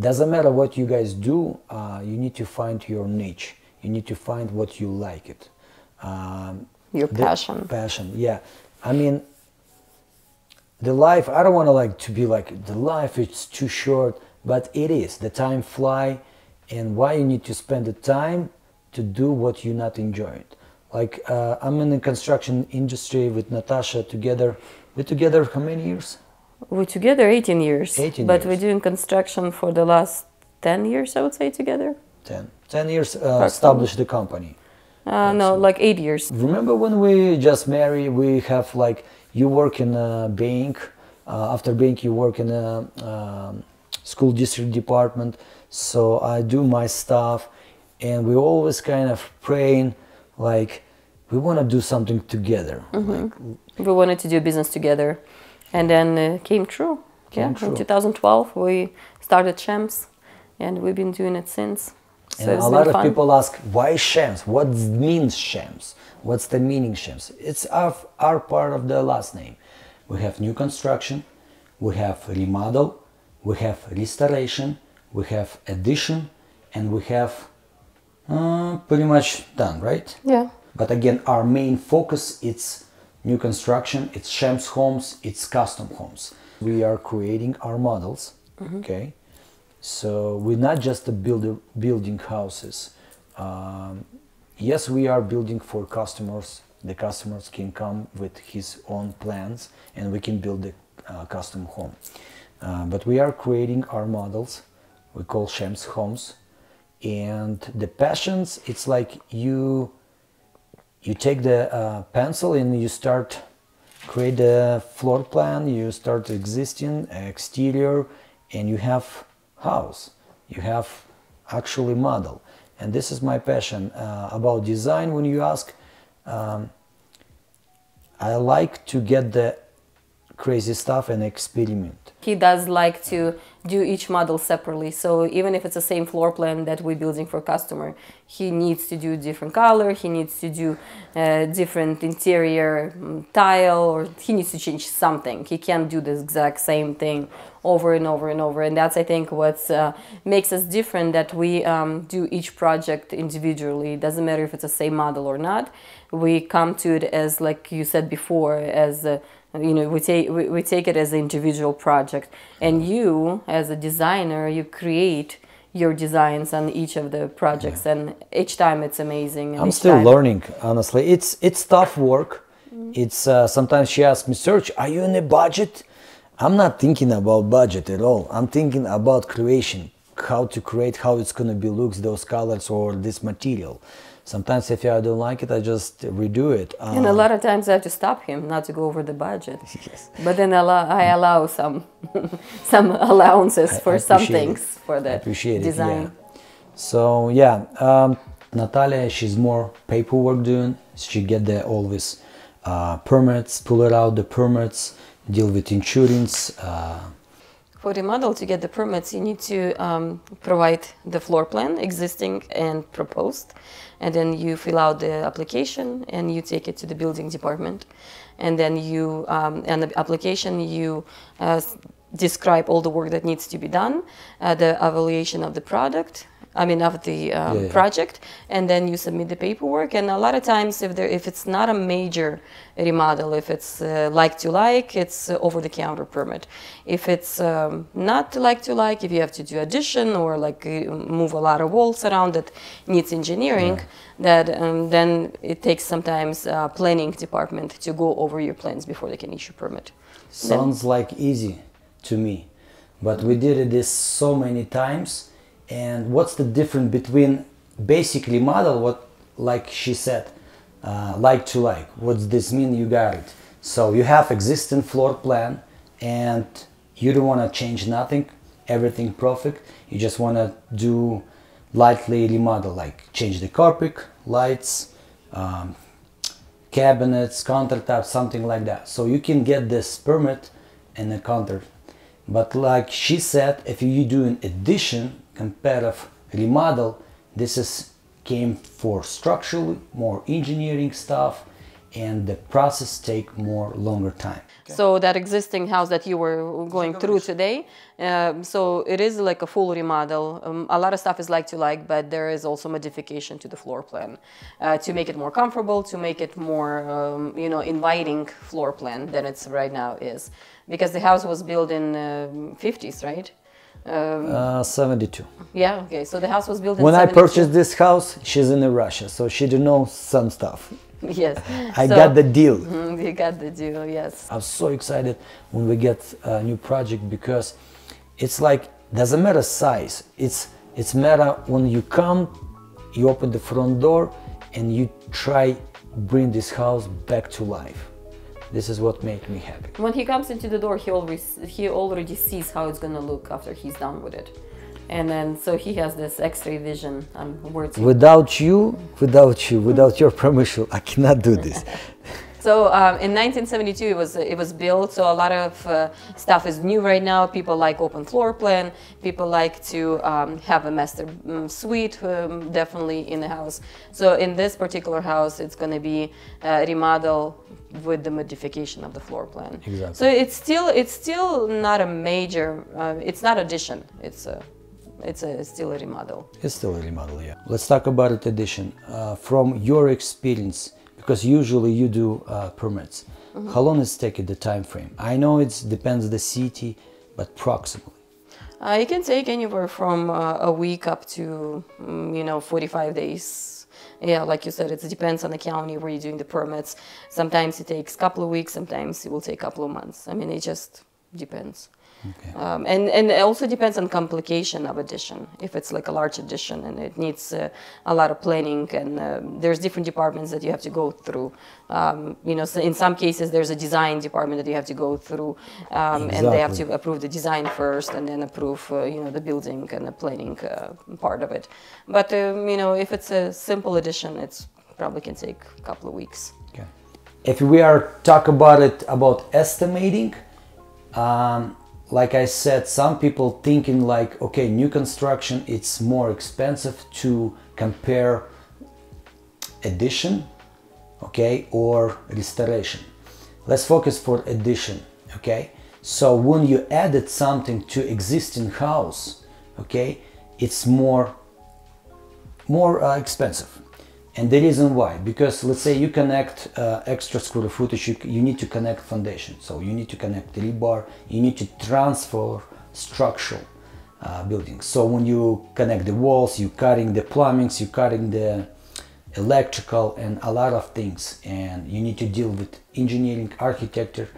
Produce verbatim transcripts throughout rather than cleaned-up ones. Doesn't matter what you guys do, uh, you need to find your niche. You need to find what you like it. Um, your passion. Passion, yeah. I mean, the life, I don't want to like to be like, the life it's too short, but it is. The time fly, and why you need to spend the time to do what you not enjoying. Like, uh, I'm in the construction industry with Natasha together. We're together how many years? We're together eighteen years. eighteen but years. We're doing construction for the last ten years, I would say, together. ten. ten years uh, established the company. Uh, no, like eight years. Remember when we just married, we have like, you work in a bank, uh, after bank you work in a uh, school district department, so I do my stuff, and we always kind of praying, like, we want to do something together. Mm-hmm. Like, we wanted to do business together, and then it uh, came true. Came yeah, true. In two thousand twelve we started SHEMSS, and we've been doing it since. So and a lot of fun. People ask, why Shams? What means Shams? What's the meaning Shams? It's our, our part of the last name. We have new construction, we have remodel, we have restoration, we have addition, and we have uh, pretty much done, right? Yeah. But again, our main focus, it's new construction, it's Shams homes, it's custom homes. We are creating our models, mm-hmm. okay? So we're not just a builder building houses. Um, yes, we are building for customers. The customers can come with his own plans, and we can build a uh, custom home. Uh, but we are creating our models. We call Shams homes, and the passions. It's like you, you take the uh, pencil and you start create the floor plan. You start existing exterior, and you have. House, you have actually model, and this is my passion uh, about design. When you ask, um, I like to get the crazy stuff and experiment. He does like to do each model separately, so even if it's the same floor plan that we're building for customer, he needs to do different color, he needs to do uh, different interior tile, or he needs to change something. He can't do the exact same thing over and over and over, and that's, I think, what uh, makes us different, that we um, do each project individually. It doesn't matter if it's the same model or not. We come to it as, like you said before, as a You know, we take we, we take it as an individual project, and you, as a designer, you create your designs on each of the projects, yeah. and each time it's amazing. And I'm still time... learning, honestly. It's it's tough work. Mm. It's uh, sometimes she asks me, "Serge, are you in a budget?" I'm not thinking about budget at all. I'm thinking about creation, how to create, how it's gonna be looks, those colors, or this material. Sometimes if I don't like it, I just redo it. Um, and a lot of times I have to stop him not to go over the budget. Yes. But then allow, I allow some some allowances for some things it. for the appreciate design. It, yeah. So yeah, um, Natalia, she's more paperwork doing. She get the always uh, permits, pull it out the permits, deal with insurance. Uh, For the model to get the permits, you need to um, provide the floor plan, existing and proposed, and then you fill out the application and you take it to the building department, and then you um, and the application you uh, describe all the work that needs to be done, uh, the evaluation of the product. I mean, of the um, yeah, yeah. project, and then you submit the paperwork. And a lot of times, if there, if it's not a major remodel, if it's uh, like to like, it's uh, over-the-counter permit. If it's um, not like to like, if you have to do addition or like uh, move a lot of walls around that needs engineering, yeah. that um, then it takes sometimes uh, planning department to go over your plans before they can issue permit. Sounds then, like easy to me, but we did this so many times. And what's the difference between basically model, what like she said, uh, like to like? What's this mean? You got it. So you have existing floor plan, and you don't want to change nothing, everything perfect. You just want to do lightly remodel, like change the carpet, lights, um, cabinets, countertops, something like that. So you can get this permit and a counter. But like she said, if you do an addition, comparative remodel, this is came for structurally more engineering stuff, and the process take more longer time. Okay. So that existing house that you were going through today, um, so it is like a full remodel. Um, a lot of stuff is like to like, but there is also modification to the floor plan uh, to make it more comfortable, to make it more, um, you know, inviting floor plan than it's right now is. Because the house was built in the um, fifties, right? Um, uh, seventy-two. Yeah, okay, so the house was built in when seventy-two. I purchased this house, she's in Russia, so she didn't know some stuff. Yes. I so, got the deal. You got the deal, yes. I'm so excited when we get a new project, because it's like, doesn't matter size, it's it's matter when you come, you open the front door and you try bring this house back to life. This is what makes me happy. When he comes into the door, he always he already sees how it's gonna look after he's done with it. And then, so he has this X-ray vision on words. Without you, without you, without your permission, I cannot do this. So um, in nineteen seventy-two, it was it was built. So a lot of uh, stuff is new right now. People like open floor plan. People like to um, have a master suite, um, definitely in the house. So in this particular house, it's going to be a remodel with the modification of the floor plan. Exactly. So it's still it's still not a major. Uh, it's not addition. It's a It's, a, it's still a remodel. It's still a remodel, yeah. Let's talk about it addition. Uh, from your experience, because usually you do uh, permits, mm-hmm. how long is taking the time frame? I know it depends on the city, but approximately. Uh, it can take anywhere from uh, a week up to, you know, forty-five days. Yeah, like you said, it depends on the county where you're doing the permits. Sometimes it takes a couple of weeks, sometimes it will take a couple of months. I mean, it just depends. Okay. Um, and, and it also depends on complication of addition. If it's like a large addition and it needs uh, a lot of planning, and uh, there's different departments that you have to go through. Um, you know, so in some cases there's a design department that you have to go through, um, exactly. and they have to approve the design first and then approve, uh, you know, the building and the planning uh, part of it. But, um, you know, if it's a simple addition, it's probably can take a couple of weeks. Okay. If we are talk about it, about estimating, um, like I said, some people thinking like, okay, new construction, it's more expensive to compare addition, okay, or restoration. Let's focus for addition, okay? So when you added something to existing house, okay, it's more, more uh, expensive. And the reason why, because let's say you connect uh, extra square footage, you, you need to connect foundation, so you need to connect the rebar, you need to transfer structural uh, buildings. So when you connect the walls, you're cutting the plumbings, you're cutting the electrical and a lot of things, and you need to deal with engineering, architecture,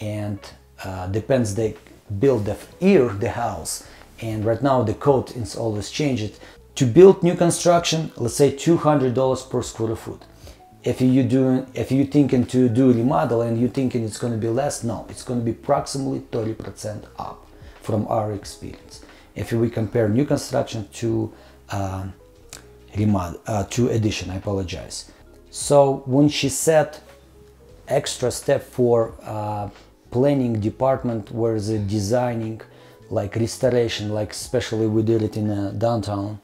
and uh, depends they build the year the house, and right now the code is always changed. To build new construction, let's say two hundred dollars per square foot. If you doing, if you thinking to do remodel and you thinking it's going to be less, no, it's going to be approximately thirty percent up from our experience. If we compare new construction to uh, remodel, uh, to addition, I apologize. So when she said extra step for uh, planning department, where the designing, like restoration, like especially we did it in uh, downtown.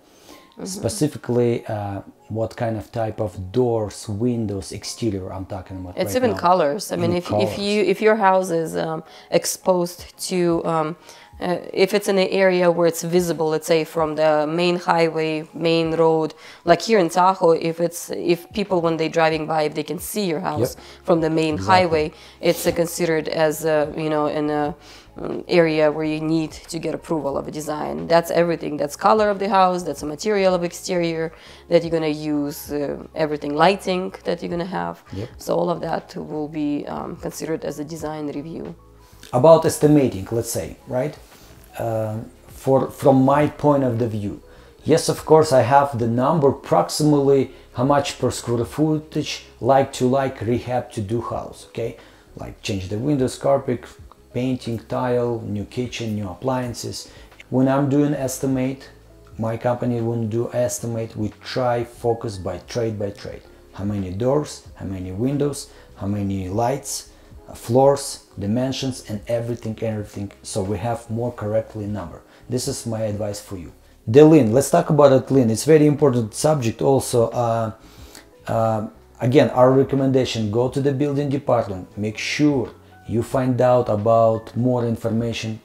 Mm-hmm. Specifically, uh, what kind of type of doors, windows, exterior I'm talking about. It's right even now. Colors. I mean, if, colors. if you if your house is um, exposed to, um, uh, if it's in an area where it's visible, let's say from the main highway, main road, like here in Tahoe, if it's if people when they're driving by, if they can see your house yep. from the main exactly. highway, it's uh, considered as uh, you know in a. area where you need to get approval of a design. That's everything. That's color of the house, that's the material of exterior that you're going to use, uh, everything, lighting that you're going to have. Yep. So all of that will be um, considered as a design review. About estimating, let's say, right? Uh, for from my point of the view, yes, of course, I have the number approximately how much per square footage like to like rehab to do house, okay? Like change the windows, carpet, painting, tile, new kitchen, new appliances. When I'm doing estimate, my company won't do estimate, we try focus by trade by trade. How many doors, how many windows, how many lights, floors, dimensions, and everything, everything. So we have more correctly number. This is my advice for you. The lean, let's talk about it lean. It's very important subject also. Uh, uh, Again, our recommendation, go to the building department, make sure you find out about more information,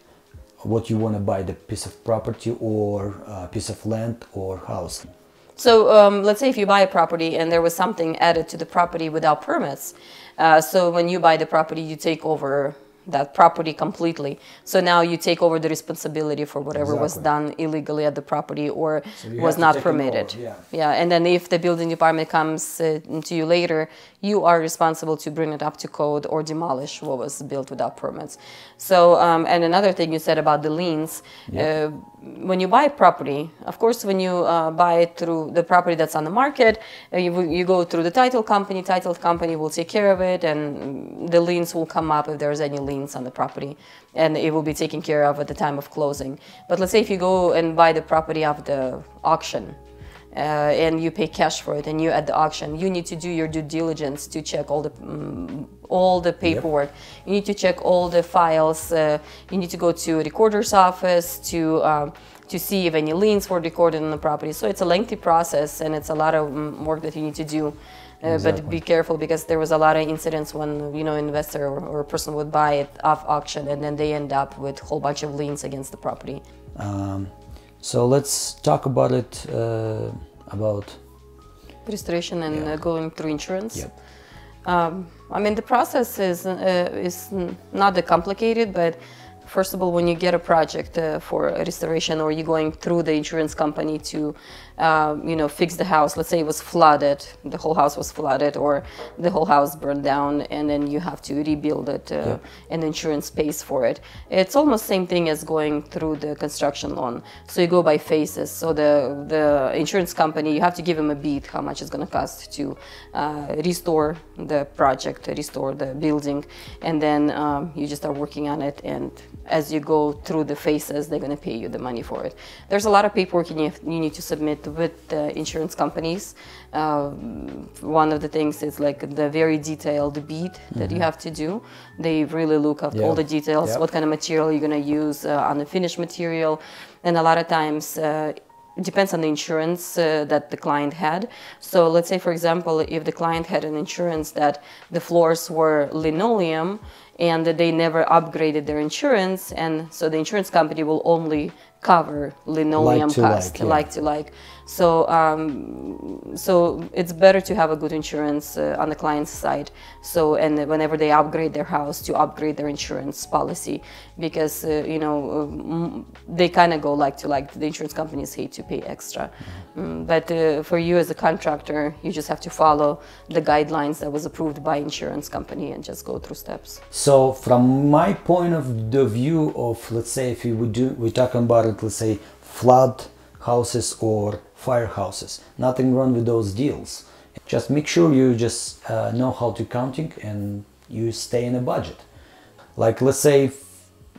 what you want to buy, the piece of property or a piece of land or house. So um, let's say if you buy a property and there was something added to the property without permits. Uh, so when you buy the property, you take over that property completely. So now you take over the responsibility for whatever exactly. was done illegally at the property or so was not permitted. Over, yeah. yeah. And then if the building department comes uh, to you later, you are responsible to bring it up to code or demolish what was built without permits. So, um, and another thing you said about the liens, yeah. uh, when you buy a property, of course, when you uh, buy it through the property that's on the market, uh, you, you go through the title company, title company will take care of it, and the liens will come up if there's any liens on the property, and it will be taken care of at the time of closing. But let's say if you go and buy the property off the auction uh, and you pay cash for it, and you at the auction, you need to do your due diligence to check all the um, all the paperwork. Yep. You need to check all the files. Uh, you need to go to a recorder's office to um, to see if any liens were recorded on the property. So it's a lengthy process, and it's a lot of um, work that you need to do. Uh, exactly. But be careful, because there was a lot of incidents when, you know, investor or, or person would buy it off auction, and then they end up with a whole bunch of liens against the property. Um, so let's talk about it, uh, about restoration and yeah. uh, going through insurance. Yep. Um, I mean, the process is, uh, is not that complicated, but first of all, when you get a project uh, for restoration, or you're going through the insurance company to, uh, you know, fix the house. Let's say it was flooded, the whole house was flooded, or the whole house burned down, and then you have to rebuild it, uh, yeah. and insurance pays for it. It's almost the same thing as going through the construction loan. So you go by phases. So the, the insurance company, you have to give them a beat, how much it's going to cost to uh, restore the project, restore the building, and then um, you just start working on it, and as you go through the phases, they're going to pay you the money for it. There's a lot of paperwork you need to submit with the insurance companies. Uh, one of the things is like the very detailed bead mm-hmm. that you have to do. They really look at yeah. all the details, yeah. what kind of material you're going to use uh, on the finished material. And a lot of times, uh, it depends on the insurance uh, that the client had. So let's say, for example, if the client had an insurance that the floors were linoleum, and they never upgraded their insurance, and so the insurance company will only cover linoleum cost, like, yeah. like to like. So, um, so it's better to have a good insurance uh, on the client's side. So, and whenever they upgrade their house, to upgrade their insurance policy, because uh, you know they kind of go like to like. The insurance companies hate to pay extra, mm, but uh, for you as a contractor, you just have to follow the guidelines that was approved by insurance company and just go through steps. So, from my point of the view of, let's say, if we would do, we're talking about it, let's say flood houses or fire houses, nothing wrong with those deals. Just make sure you just uh, know how to counting, and you stay in a budget. Like, let's say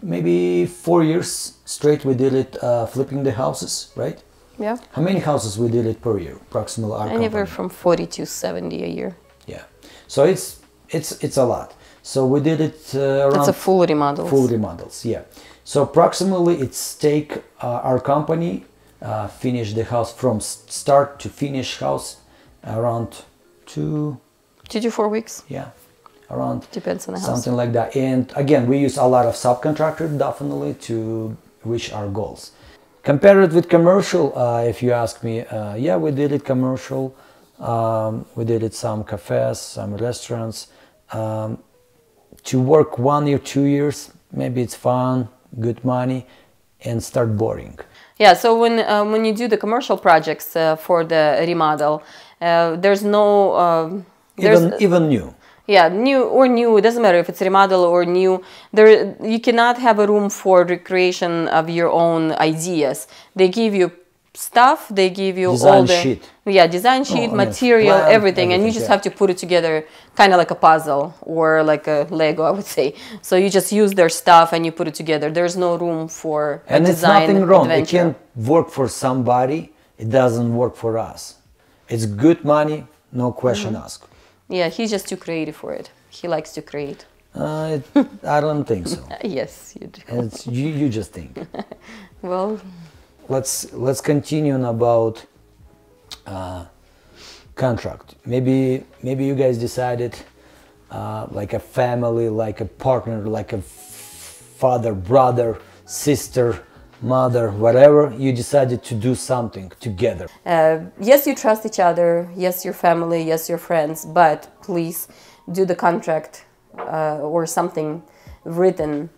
maybe four years straight we did it uh, flipping the houses, right? Yeah. How many houses we did it per year, approximately? Anywhere from forty to seventy a year. Yeah. So it's it's it's a lot. So we did it uh, around. It's a full remodels. Full remodels, yeah. So approximately it's take uh, our company uh, finish the house from start to finish house around two, two to four weeks. Yeah, around depends on the house. Something like that. And again, we use a lot of subcontractors definitely to reach our goals. Compare it with commercial. Uh, if you ask me, uh, yeah, we did it commercial. Um, we did it some cafes, some restaurants. Um, to work one year, two years, maybe it's fun, good money, and start boring. Yeah, so when uh, when you do the commercial projects uh, for the remodel, uh, there's no uh, there's, even even new. Yeah, new or new, it doesn't matter if it's remodel or new. There you cannot have a room for recreation of your own ideas. They give you stuff, they give you design all the sheet. Yeah, design sheet, oh, material, yes. Plan, everything, and you just yeah. have to put it together, kind of like a puzzle or like a Lego, I would say. So you just use their stuff and you put it together. There's no room for and a design it's nothing wrong. Adventure. It can work for somebody. It doesn't work for us. It's good money, no question mm-hmm. asked. Yeah, he's just too creative for it. He likes to create. Uh, it, I don't think so. Yes, you do. It's, you you just think. Well. Let's let's continue on about uh, contract. Maybe maybe you guys decided uh, like a family, like a partner, like a father, brother, sister, mother, whatever. You decided to do something together. Uh, yes, you trust each other. Yes, your family. Yes, your friends. But please do the contract uh, or something written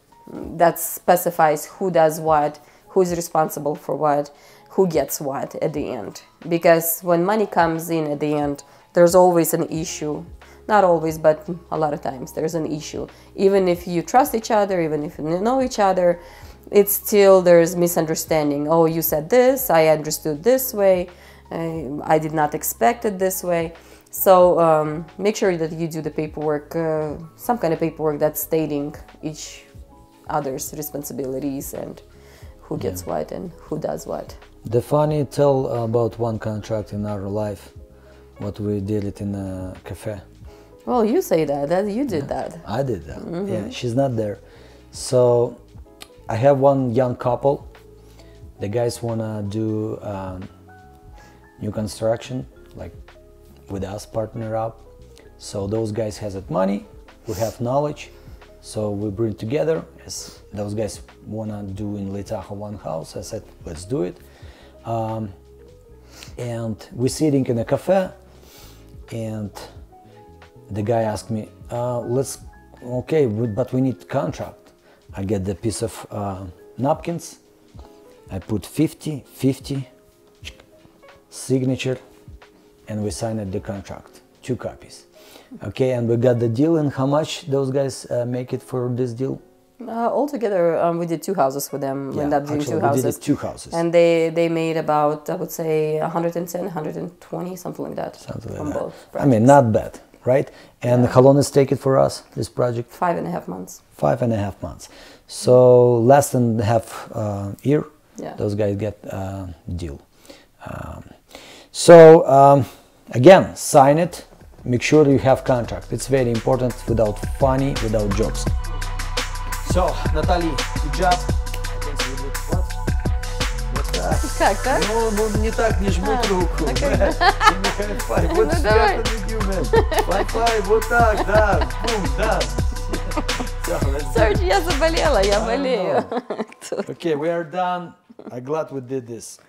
that specifies who does what, who's responsible for what, who gets what at the end. Because when money comes in at the end, there's always an issue. Not always, but a lot of times there's an issue. Even if you trust each other, even if you know each other, it's still there's misunderstanding. Oh, you said this, I understood this way, I, I did not expect it this way. So um, make sure that you do the paperwork, uh, some kind of paperwork that's stating each other's responsibilities and who gets yeah. what and who does what. The funny tell about one contract in our life, what we did it in a cafe. Well, you say that, that you did yeah, that. I did that, mm-hmm. yeah, she's not there. So I have one young couple, the guys wanna do um, new construction, like with us partner up. So those guys has that money, we have knowledge. So we bring together, as those guys wanna do in Litach one house, I said, let's do it. Um, and we're sitting in a cafe and the guy asked me, uh, let's, okay, we, but we need contract. I get the piece of uh, napkins, I put fifty, fifty, signature, and we signed the contract, two copies. Okay, and we got the deal, and how much those guys uh, make it for this deal? Uh, altogether, um, we did two houses with them. Yeah, end up doing actually, two we houses. Did it two houses. And they, they made about, I would say, one hundred ten, one hundred twenty, something like that. Something from like that. Both projects. I mean, not bad, right? And yeah. how long is take it for us, this project? Five and a half months. Five and a half months. So less than half uh, year, yeah. those guys get a uh, deal. Um, so, um, again, sign it. Make sure you have contract. It's very important. Without funny, without jokes. So, Natalia, good job. I think you did what? What's that? Как, так? Ну, не так, не жмут руку. Вот свято with you, man. High-five, вот так, да, бум, да. Serge, я заболела, я болею. Okay, we are done. I'm glad we did this.